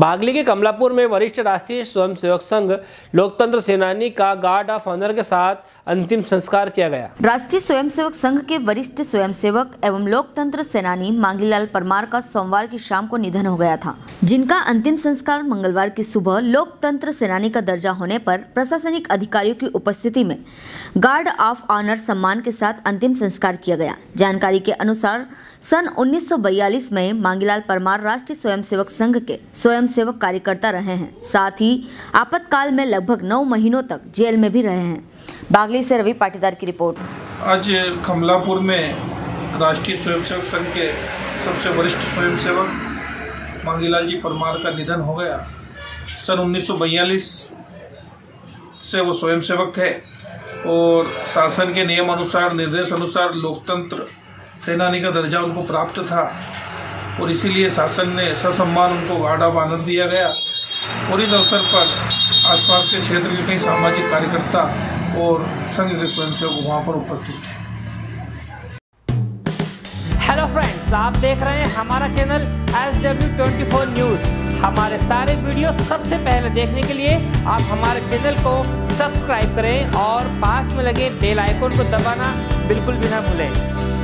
बागली के कमलापुर में वरिष्ठ राष्ट्रीय स्वयंसेवक संघ लोकतंत्र सेनानी का गार्ड ऑफ ऑनर के साथ अंतिम संस्कार किया गया। राष्ट्रीय स्वयंसेवक संघ के वरिष्ठ स्वयंसेवक एवं लोकतंत्र सेनानी मांगीलाल परमार का सोमवार की शाम को निधन हो गया था, जिनका अंतिम संस्कार मंगलवार की सुबह लोकतंत्र सेनानी का दर्जा होने पर प्रशासनिक अधिकारियों की उपस्थिति में गार्ड ऑफ ऑनर सम्मान के साथ अंतिम संस्कार किया गया। जानकारी के अनुसार सन 1942 में मांगीलाल परमार राष्ट्रीय स्वयंसेवक संघ के स्वयंसेवक कार्यकर्ता रहे हैं, साथ ही आपातकाल में लगभग 9 महीनों तक जेल में भी रहे हैं। बागली से रवि पाटीदार की रिपोर्ट। आज कमलापुर में राष्ट्रीय स्वयंसेवक संघ के सबसे वरिष्ठ स्वयंसेवक मांगीलाल जी परमार का निधन हो गया। सन 1942 से वो स्वयंसेवक थे और शासन के नियम अनुसार निर्देश अनुसार लोकतंत्र सेनानी का दर्जा उनको प्राप्त था और इसीलिए शासन ने ससम्मान उनको गार्ड ऑफ ऑनर दिया गया। और इस अवसर पर आसपास के क्षेत्र के कई सामाजिक कार्यकर्ता और संघ के स्वयंसेवक वहाँ पर उपस्थित थे। हेलो फ्रेंड्स, आप देख रहे हैं हमारा चैनल SW24 न्यूज़। हमारे सारे वीडियो सबसे पहले देखने के लिए आप हमारे चैनल को सब्सक्राइब करें और पास में लगे बेल आइकन को दबाना बिल्कुल भी ना भूलें।